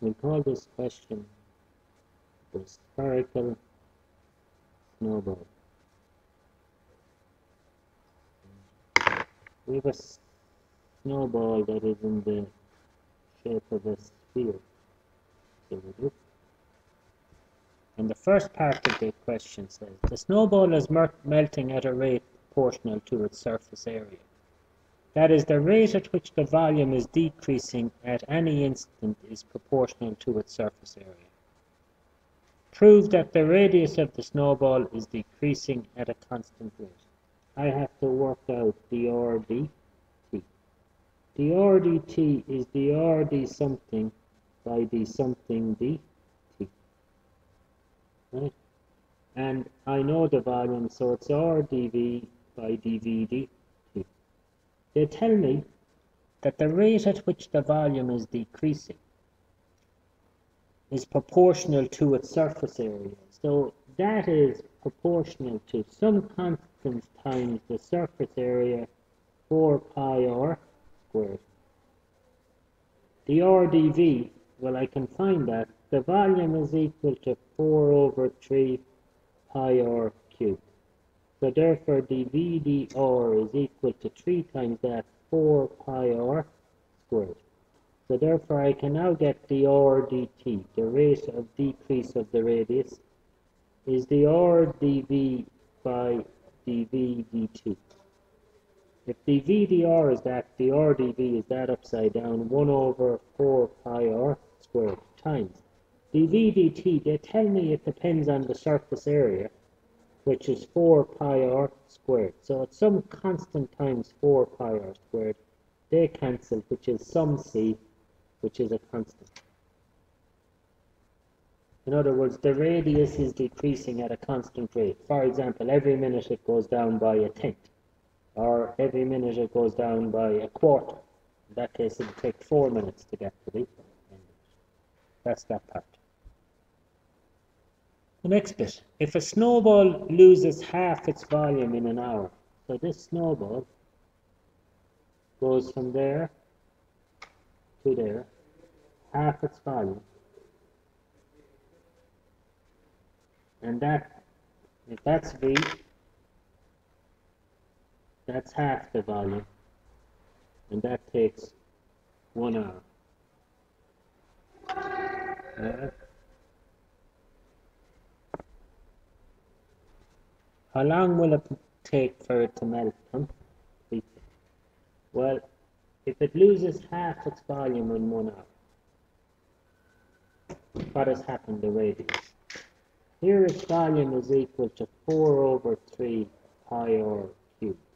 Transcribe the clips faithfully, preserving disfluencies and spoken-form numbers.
We call this question the spherical snowball. We have a snowball that is in the shape of a sphere. And the first part of the question says, the snowball is melting at a rate proportional to its surface area. That is, the rate at which the volume is decreasing at any instant is proportional to its surface area. Prove that the radius of the snowball is decreasing at a constant rate. I have to work out d r d t. d r d t is d r d something by d something d. Right? And I know the volume, so it's r dv by dv dt. They tell me that the rate at which the volume is decreasing is proportional to its surface area. So that is proportional to some constant times the surface area, four pi r squared. The r dv, well, I can find that. The volume is equal to four over three pi r cubed. So therefore d v d r is equal to three times that, four pi r squared. So therefore I can now get d r d t, the rate of decrease of the radius, is d r d v by d v d t. If d v d r is that, d r d v is that upside down, one over four pi r squared times. d v d t, they tell me it depends on the surface area, which is four pi r squared. So at some constant times four pi r squared, they cancel, which is some c, which is a constant. In other words, the radius is decreasing at a constant rate. For example, every minute it goes down by a tenth, or every minute it goes down by a quarter. In that case, it would take four minutes to get to the end. That's that part. The next bit, if a snowball loses half its volume in an hour, so this snowball goes from there to there, half its volume, and that, if that's V, that's half the volume, and that takes one hour. Uh, How long will it take for it to melt completely? Well, if it loses half its volume in one hour, what has happened to radius? Here its volume is equal to four over three pi r cubed,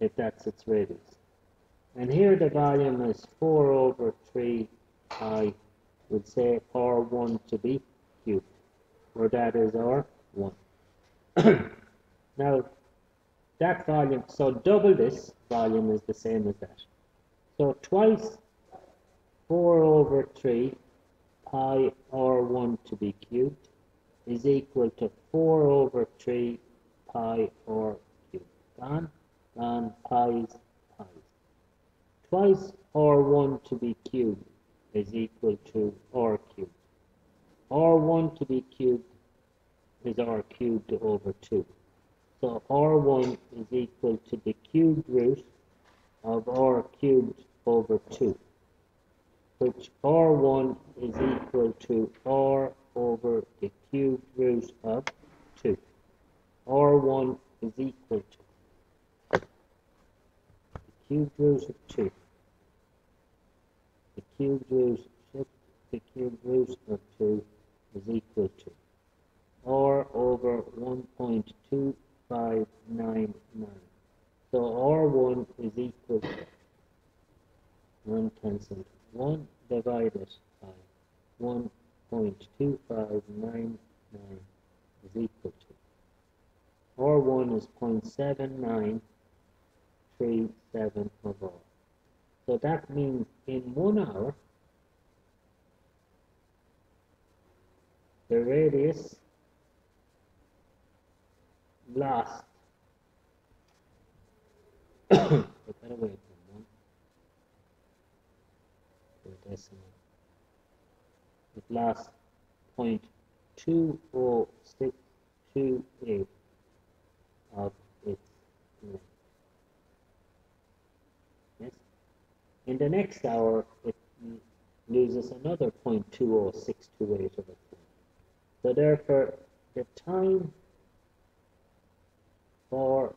if that's its radius. And here the volume is four over three pi, we'd say r one to be cubed, where that is r one. Now, that volume, so double this volume is the same as that. So twice four over three pi r one to be cubed is equal to four over three pi r cubed. Gone, gone, pi's, pi's. Twice r one to be cubed is equal to r cubed. r one to be cubed is r cubed over two. So r one is equal to the cubed root of r cubed over two, which r one is equal to r over the cubed root of two. r one is equal to the cubed root of two. The cubed root of, the cubed root of two is equal to r over one point two five nine nine. So r one is equal to one cancelled, one divided by one point two five nine nine is equal to, r one is zero point seven nine three seven of r. So that means in one hour, the radius lost I gotta wait for one. The decimal. plus zero point two zero six two eight of its length. Yes. In the next hour, it loses another zero point two zero six two eight of its length. So therefore, the time for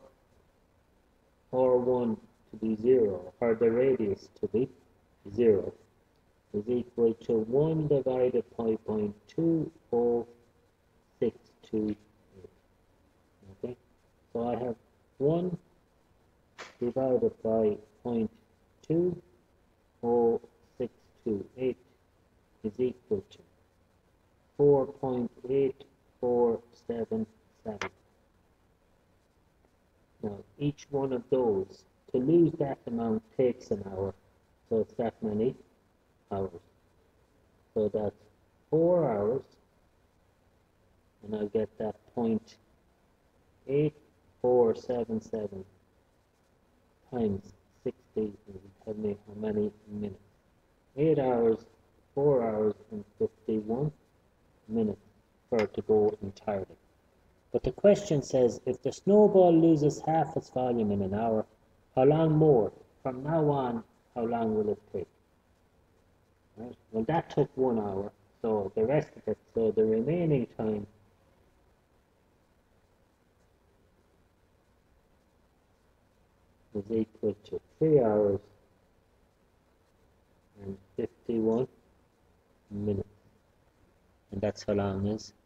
R one to be zero, or the radius to be zero, is equal to one divided by zero point two zero six two eight. Okay, so I have one divided by zero point two zero six two eight is equal to four point eight four seven seven. Now, each one of those, to lose that amount takes an hour, so it's that many hours. So that's four hours, and I'll get that zero point eight four seven seven times sixty is tell me how many minutes. Eight hours, four hours, and fifty-one minutes for it to go entirely. But the question says, if the snowball loses half its volume in an hour, how long more? From now on, how long will it take? Right? Well, that took one hour, so the rest of it, so the remaining time is equal to three hours and fifty-one minutes. And that's how long is